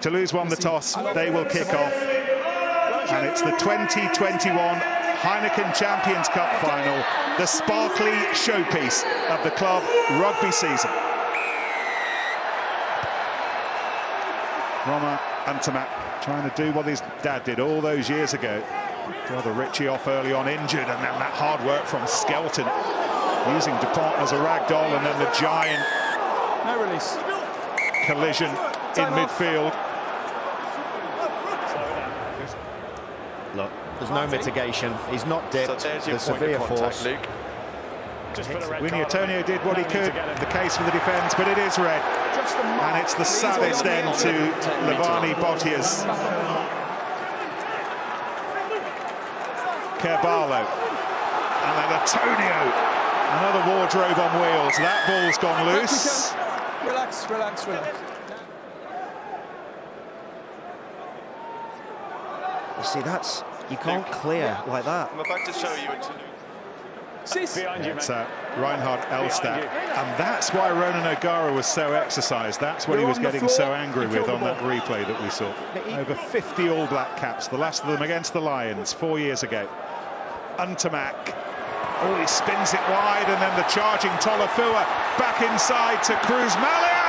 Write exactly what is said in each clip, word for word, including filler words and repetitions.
Toulouse won the toss, they will kick off, and it's the twenty twenty-one Heineken Champions Cup final, the sparkly showpiece of the club rugby season. Romain Ntamack trying to do what his dad did all those years ago. Brother Richie off early on injured, and then that hard work from Skelton, using DuPont as a ragdoll, and then the giant no release. collision in midfield. Look, there's no mitigation. He's not dipped. So there's the severe force. Contact, Just Winnie Antonio did what he could. The case for the defence, but it is red, and it's the saddest end to Levani Bottias. Kerbalo, and then Antonio. Another wardrobe on wheels. That ball's gone loose. Relax, relax, relax. You see, that's... You can't clear like that. I'm about to show you it. It's uh, Reinhard Elstack. And that's why Ronan O'Gara was so exercised. That's what he was getting so angry with on that replay that we saw. Over fifty All Black caps, the last of them against the Lions four years ago. Ntamack. Oh, he spins it wide, and then the charging Tolofua back inside to Cruz Malia.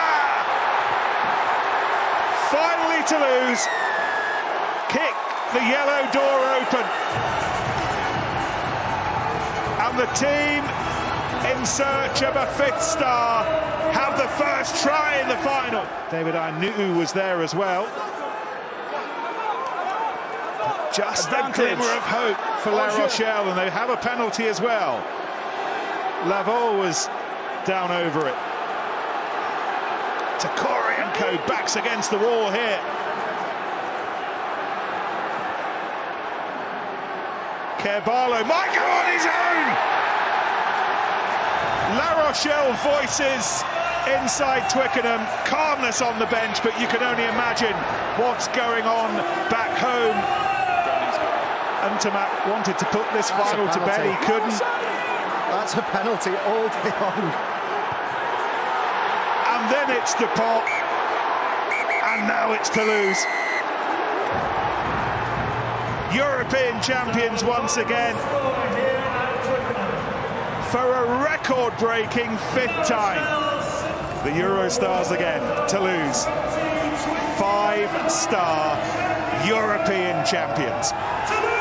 Finally Toulouse kick the yellow door open, and the team in search of a fifth star have the first try in the final. David Ainu was there as well. Just a glimmer of hope for La Rochelle, and they have a penalty as well. Lavaux was down over it. Tchoryanko backs against the wall here. Kerbalo, Michael on his own! La Rochelle voices inside Twickenham, calmness on the bench, but you can only imagine what's going on back home. Ntamack wanted to put this That's final to bed, he couldn't. That's a penalty all day long. And then it's DuPont. And now it's Toulouse. European champions once again. For a record-breaking fifth time. The Eurostars again, Toulouse. Five-star European champions.